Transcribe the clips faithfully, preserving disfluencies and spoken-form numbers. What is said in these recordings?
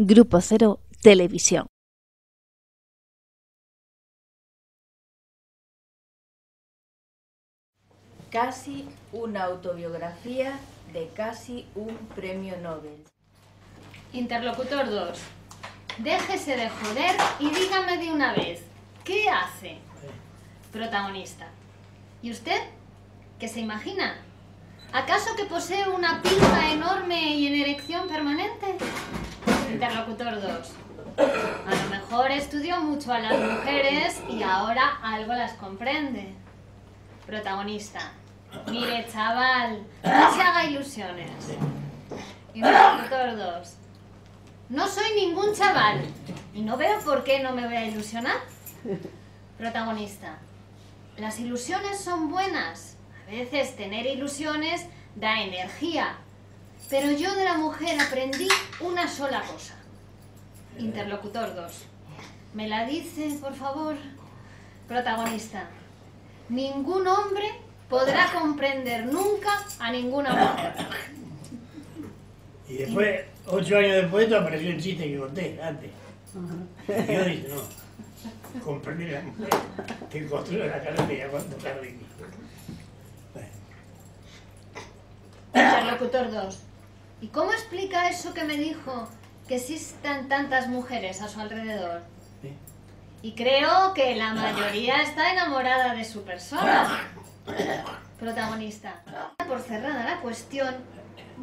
Grupo Cero Televisión. Casi una autobiografía de casi un premio Nobel. Interlocutor dos. Déjese de joder y dígame de una vez, ¿qué hace? Protagonista. ¿Y usted? ¿Qué se imagina? ¿Acaso que posee una pinta enorme y en erección permanente? Interlocutor dos. A lo mejor estudió mucho a las mujeres y ahora algo las comprende. Protagonista. Mire, chaval, no se haga ilusiones. Interlocutor dos. No soy ningún chaval y no veo por qué no me voy a ilusionar. Protagonista. Las ilusiones son buenas. A veces tener ilusiones da energía. Pero yo de la mujer aprendí una sola cosa. Interlocutor dos. ¿Me la dice, por favor? Protagonista. Ningún hombre podrá comprender nunca a ninguna mujer. Y después, ocho años después, apareció el chiste que conté antes. Y yo dije, no, comprender a la mujer, te construyo la carretera cuando tarde. Interlocutor dos. ¿Y cómo explica eso que me dijo, que existan tantas mujeres a su alrededor? ¿Sí? Y creo que la mayoría está enamorada de su persona. Protagonista. Por cerrada la cuestión,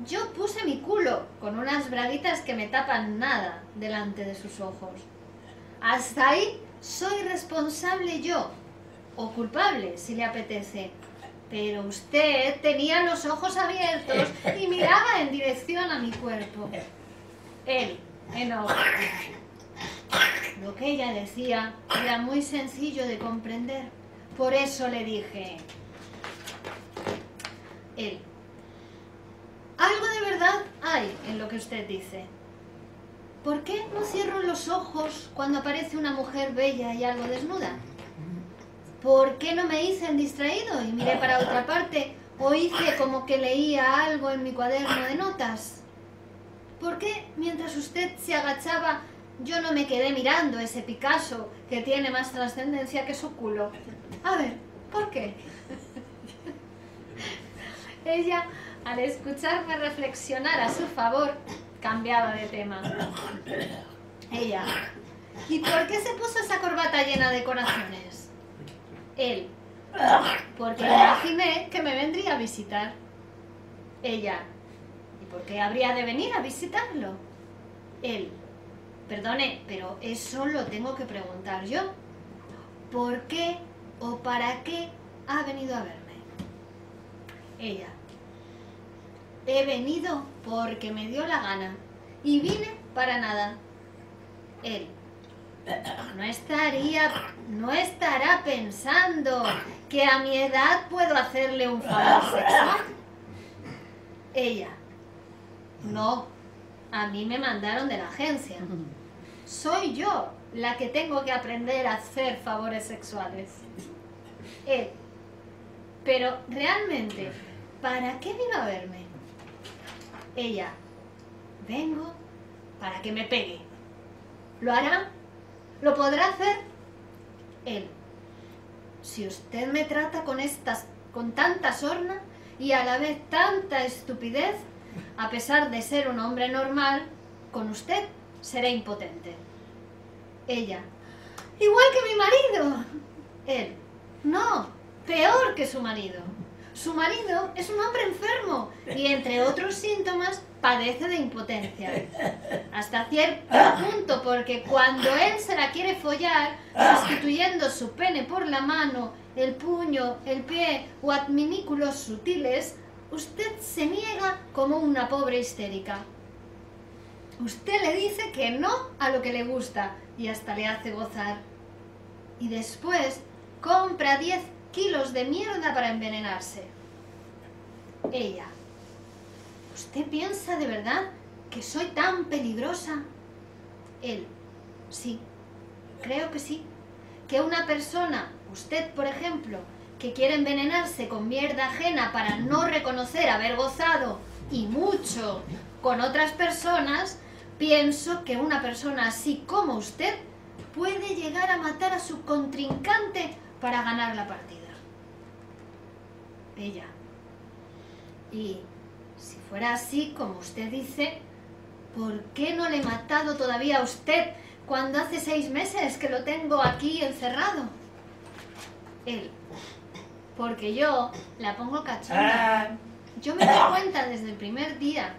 yo puse mi culo con unas braguitas que me tapan nada delante de sus ojos. Hasta ahí soy responsable yo, o culpable si le apetece. Pero usted tenía los ojos abiertos y miraba en dirección a mi cuerpo. Él, enojo. Lo que ella decía era muy sencillo de comprender. Por eso le dije... Él. Algo de verdad hay en lo que usted dice. ¿Por qué no cierro los ojos cuando aparece una mujer bella y algo desnuda? ¿Por qué no me hice el distraído y miré para otra parte o hice como que leía algo en mi cuaderno de notas? ¿Por qué mientras usted se agachaba yo no me quedé mirando ese Picasso que tiene más trascendencia que su culo? A ver, ¿por qué? Ella, al escucharme reflexionar a su favor, cambiaba de tema. Ella, ¿y por qué se puso esa corbata llena de corazones? Él, porque imaginé que me vendría a visitar. Ella, ¿y por qué habría de venir a visitarlo? Él, perdone, pero eso lo tengo que preguntar yo. ¿Por qué o para qué ha venido a verme? Ella, he venido porque me dio la gana y vine para nada. Él, No estaría, no estará pensando que a mi edad puedo hacerle un favor sexual. Ella, no, a mí me mandaron de la agencia. Soy yo la que tengo que aprender a hacer favores sexuales. Él, pero realmente, ¿para qué vino a verme? Ella, vengo para que me pegue. ¿Lo hará? ¿Lo podrá hacer? Él, si usted me trata con estas, con tanta sorna y a la vez tanta estupidez, a pesar de ser un hombre normal, con usted seré impotente. Ella, igual que mi marido. Él, no, peor que su marido. Su marido es un hombre enfermo y, entre otros síntomas, padece de impotencia. Hasta cierto punto, porque cuando él se la quiere follar, sustituyendo su pene por la mano, el puño, el pie o adminículos sutiles, usted se niega como una pobre histérica. Usted le dice que no a lo que le gusta y hasta le hace gozar. Y después compra diez kilos de mierda para envenenarse. Ella, ¿usted piensa de verdad que soy tan peligrosa? Él, sí, creo que sí. Que una persona, usted por ejemplo, que quiere envenenarse con mierda ajena para no reconocer haber gozado, y mucho, con otras personas, Pienso que una persona así como usted puede llegar a matar a su contrincante para ganar la partida. Ella. Y si fuera así, como usted dice, ¿por qué no le he matado todavía a usted cuando hace seis meses que lo tengo aquí encerrado? Él. Porque yo la pongo cachonda. Yo me doy cuenta desde el primer día.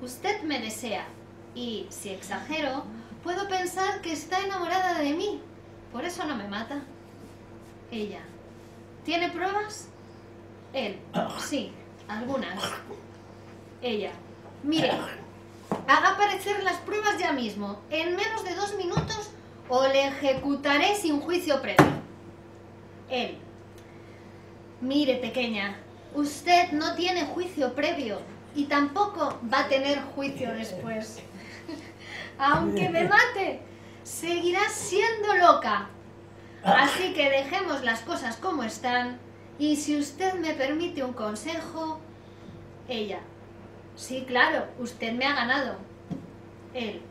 Usted me desea. Y si exagero, puedo pensar que está enamorada de mí. Por eso no me mata. Ella. ¿Tiene pruebas? Él. Sí, algunas. Ella. Mire, haga aparecer las pruebas ya mismo, en menos de dos minutos, o le ejecutaré sin juicio previo. Él. Mire, pequeña, usted no tiene juicio previo y tampoco va a tener juicio después. Aunque me mate, seguirá siendo loca. Así que dejemos las cosas como están. Y si usted me permite un consejo... Ella. Sí, claro, usted me ha ganado. Él.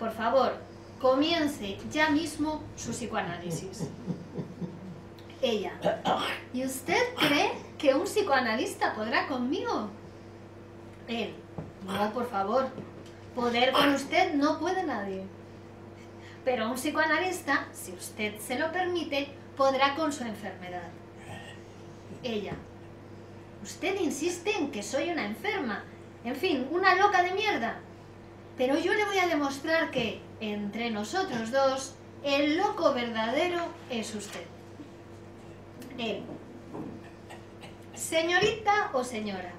Por favor, comience ya mismo su psicoanálisis. Ella. ¿Y usted cree que un psicoanalista podrá conmigo? Él. No, por favor. Poder con usted no puede nadie. Pero un psicoanalista, si usted se lo permite, podrá con su enfermedad. Ella. Usted insiste en que soy una enferma, en fin, una loca de mierda. Pero yo le voy a demostrar que, entre nosotros dos, el loco verdadero es usted. Él. Señorita o señora,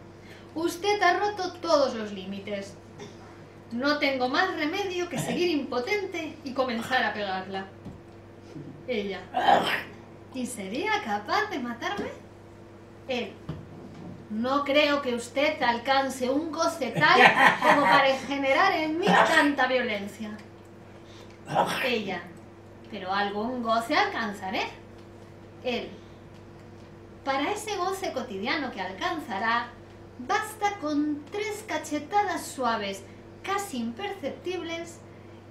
usted ha roto todos los límites. No tengo más remedio que seguir impotente y comenzar a pegarla. Ella. ¿Y sería capaz de matarme? Él. No creo que usted alcance un goce tal como para generar en mí tanta violencia. Ella. Pero algún goce alcanzaré. Él. Para ese goce cotidiano que alcanzará, basta con tres cachetadas suaves, casi imperceptibles,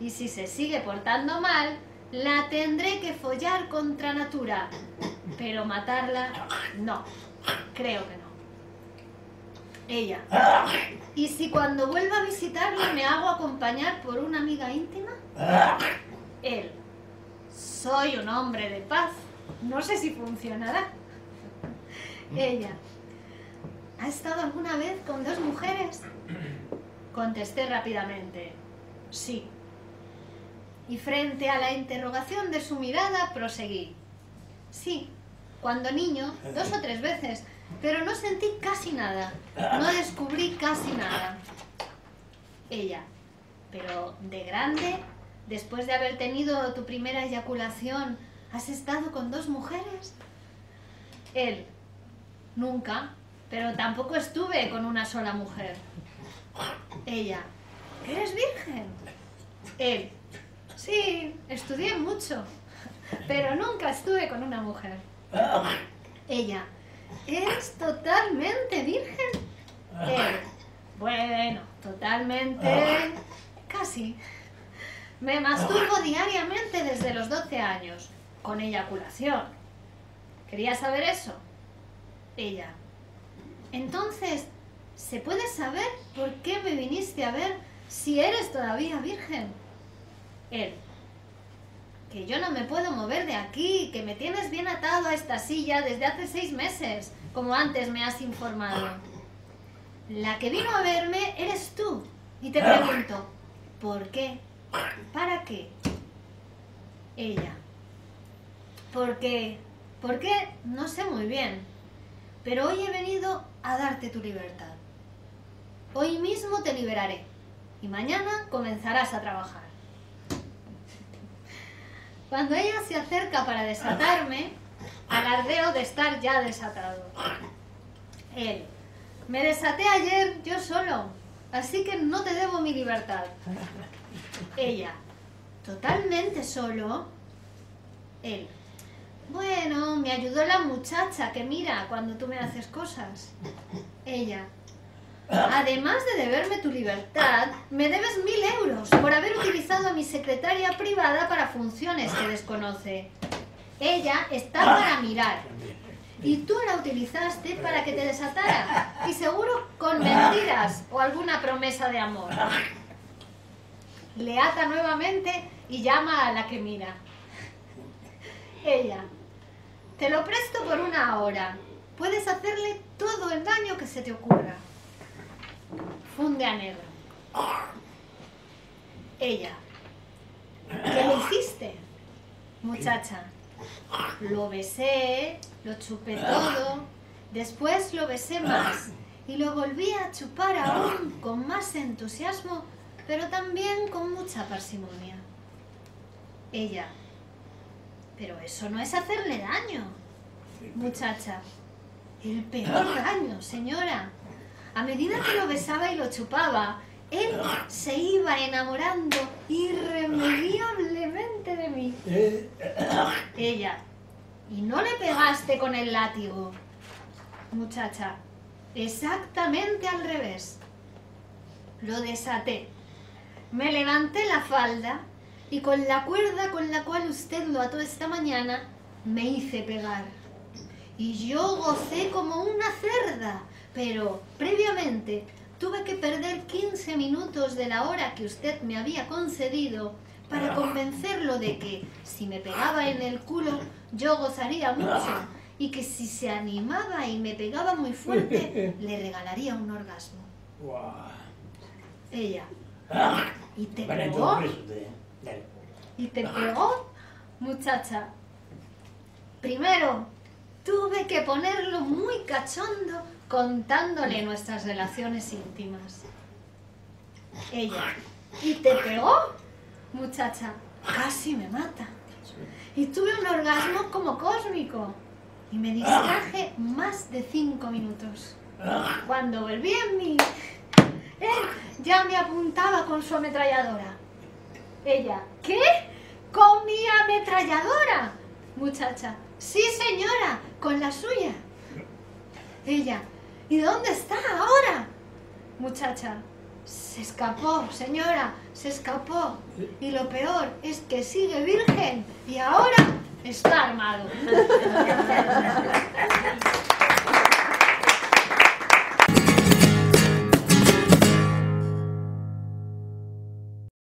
y si se sigue portando mal, la tendré que follar contra natura. Pero matarla, no. Creo que no. Ella. ¿Y si cuando vuelva a visitarme me hago acompañar por una amiga íntima? Él. Soy un hombre de paz. No sé si funcionará. Ella. ¿Ha estado alguna vez con dos mujeres? Contesté rápidamente. Sí. Y frente a la interrogación de su mirada, proseguí. Sí, cuando niño, dos o tres veces, pero no sentí casi nada, no descubrí casi nada. Ella. Pero de grande, después de haber tenido tu primera eyaculación, ¿has estado con dos mujeres? Él. Nunca, pero tampoco estuve con una sola mujer. Ella. ¿Eres virgen? Él. Sí, estudié mucho, pero nunca estuve con una mujer. Ella. ¿Eres totalmente virgen? Él. Bueno, totalmente... casi. Me masturbo diariamente desde los doce años, con eyaculación. ¿Quería saber eso? Ella. Entonces, ¿se puede saber por qué me viniste a ver si eres todavía virgen? Él. Que yo no me puedo mover de aquí, que me tienes bien atado a esta silla desde hace seis meses, como antes me has informado. La que vino a verme eres tú, y te pregunto, ¿por qué? ¿Para qué? Ella. Porque, ¿por qué? No sé muy bien, pero hoy he venido a darte tu libertad. Hoy mismo te liberaré, y mañana comenzarás a trabajar. Cuando ella se acerca para desatarme, alardeo de estar ya desatado. Él. Me desaté ayer yo solo, así que no te debo mi libertad. Ella. ¿Totalmente solo? Él. Bueno, me ayudó la muchacha que mira cuando tú me haces cosas. Ella. Además de deberme tu libertad, me debes mil euros por haber utilizado a mi secretaria privada para funciones que desconoce. Ella está para mirar. Y tú la utilizaste para que te desatara, y seguro con mentiras o alguna promesa de amor. Le ata nuevamente y llama a la que mira. Ella: te lo presto por una hora. Puedes hacerle todo el daño que se te ocurra. Funde a negro. Ella: ¿qué le hiciste? Muchacha: lo besé, lo chupé todo, después lo besé más y lo volví a chupar aún con más entusiasmo, pero también con mucha parsimonia. Ella: pero eso no es hacerle daño. Muchacha: el peor daño, señora. A medida que lo besaba y lo chupaba, él se iba enamorando irremediablemente de mí. Ella: ¿y no le pegaste con el látigo? Muchacha: exactamente al revés. Lo desaté, me levanté la falda y con la cuerda con la cual usted lo ató esta mañana me hice pegar. Y yo gocé como una cerda, pero previamente tuve que perder quince minutos de la hora que usted me había concedido para convencerlo de que, si me pegaba en el culo, yo gozaría mucho, y que si se animaba y me pegaba muy fuerte, le regalaría un orgasmo. Ella: ¿y te pegó? ¿Y te pegó? Muchacha: primero tuve que ponerlo muy cachondo contándole nuestras relaciones íntimas. Ella: ¿y te pegó? Muchacha: casi me mata. Y tuve un orgasmo como cósmico. Y me distraje más de cinco minutos. Cuando volví en mí, él ya me apuntaba con su ametralladora. Ella: ¿qué? ¿Con mi ametralladora? Muchacha: sí, señora, con la suya. Ella: ¿y dónde está ahora? Muchacha: se escapó, señora, se escapó. Y lo peor es que sigue virgen y ahora está armado.